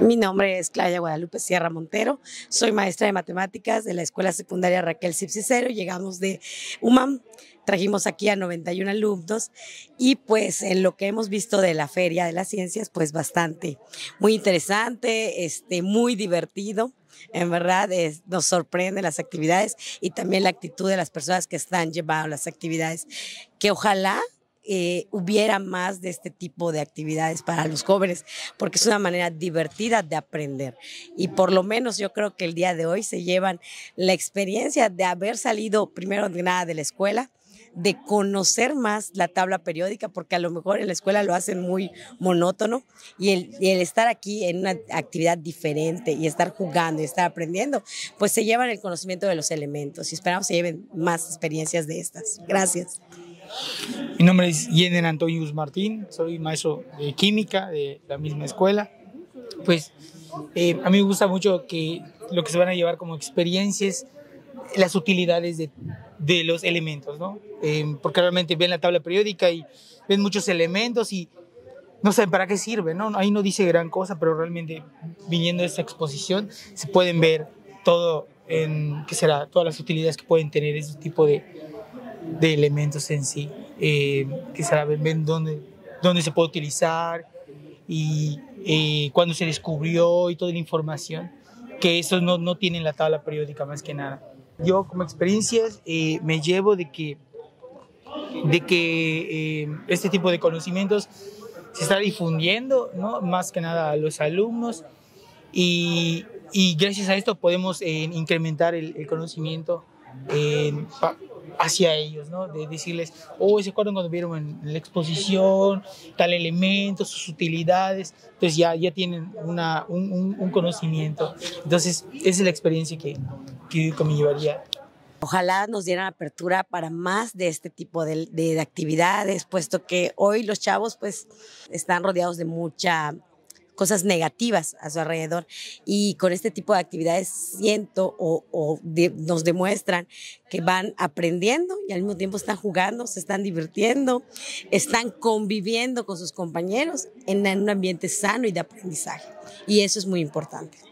Mi nombre es Claudia Guadalupe Sierra Montero, soy maestra de matemáticas de la Escuela Secundaria Raquel Cipsicero, llegamos de UMAM, trajimos aquí a 91 alumnos y pues en lo que hemos visto de la Feria de las Ciencias, pues bastante, muy interesante, muy divertido, en verdad nos sorprenden las actividades y también la actitud de las personas que están llevando las actividades, que ojalá hubiera más de este tipo de actividades para los jóvenes, porque es una manera divertida de aprender y por lo menos yo creo que el día de hoy se llevan la experiencia de haber salido primero que nada de la escuela, de conocer más la tabla periódica, porque a lo mejor en la escuela lo hacen muy monótono y el estar aquí en una actividad diferente y estar jugando y estar aprendiendo, pues se llevan el conocimiento de los elementos y esperamos que se lleven más experiencias de estas. Gracias. Mi nombre es Yenen Antonio Martín, soy maestro de química de la misma escuela. Pues a mí me gusta mucho que lo que se van a llevar como experiencias, las utilidades de los elementos, ¿no? Porque realmente ven la tabla periódica y ven muchos elementos y no saben para qué sirve, ¿no? Ahí no dice gran cosa, pero realmente viniendo a esta exposición se pueden ver todo, ¿qué será? Todas las utilidades que pueden tener este tipo de elementos en sí, que saben dónde se puede utilizar y cuándo se descubrió y toda la información, que eso no tiene en la tabla periódica más que nada. Yo como experiencias me llevo de que este tipo de conocimientos se está difundiendo, ¿no? Más que nada a los alumnos y gracias a esto podemos incrementar el conocimiento hacia ellos, ¿no? De decirles, oh, ¿se acuerdan cuando vieron en la exposición tal elemento, sus utilidades? Entonces ya tienen un conocimiento. Entonces esa es la experiencia que me llevaría. Ojalá nos dieran apertura para más de este tipo de actividades, puesto que hoy los chavos pues están rodeados de mucha cosas negativas a su alrededor y con este tipo de actividades siento nos demuestran que van aprendiendo y al mismo tiempo están jugando, se están divirtiendo, están conviviendo con sus compañeros en un ambiente sano y de aprendizaje y eso es muy importante.